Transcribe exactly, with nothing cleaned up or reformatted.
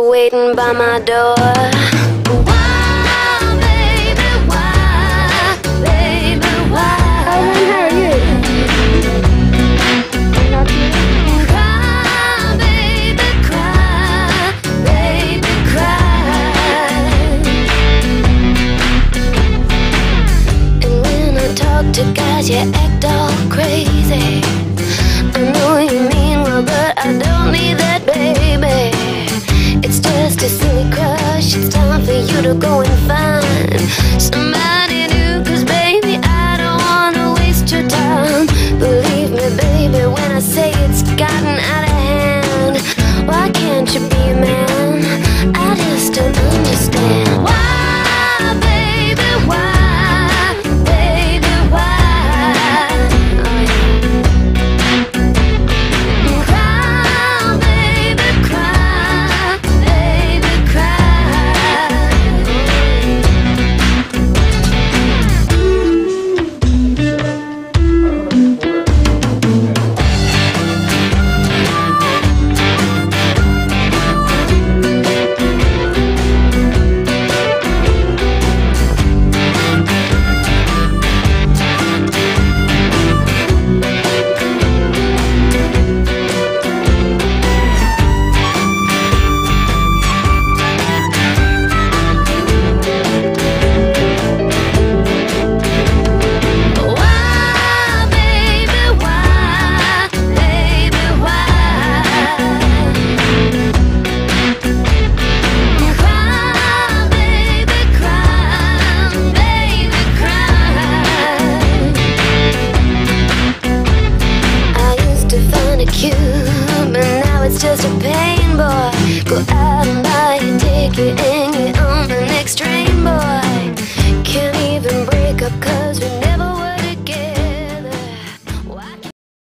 be waiting by my door. Yeah.